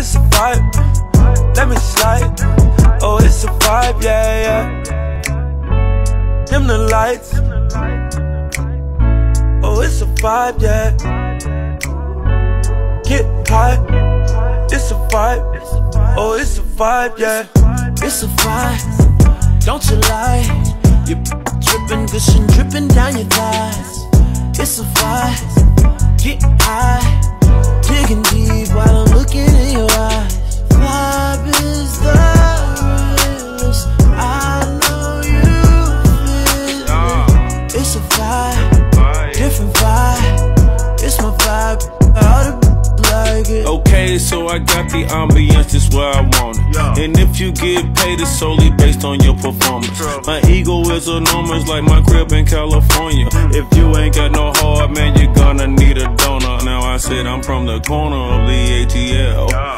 It's a vibe, let me slide. Oh, it's a vibe, yeah, yeah. Dim the lights. Oh, it's a vibe, yeah. Get high, it's a vibe. Oh, it's a vibe, yeah. It's a vibe, don't you lie. You're dripping, gushing, dripping down your thighs. It's a vibe, get high. Digging deep while I'm looking in your eyes. Vibe is the realest, I know you feel it. It's a vibe, different vibe. It's my vibe, all the like it. Okay, so I got the ambiance just where I want it. And if you get paid, it's solely based on your performance. My ego is enormous like my crib in California. If you ain't got no heart, man, you're gonna need a donor. Now I said I'm from the corner of the ATL.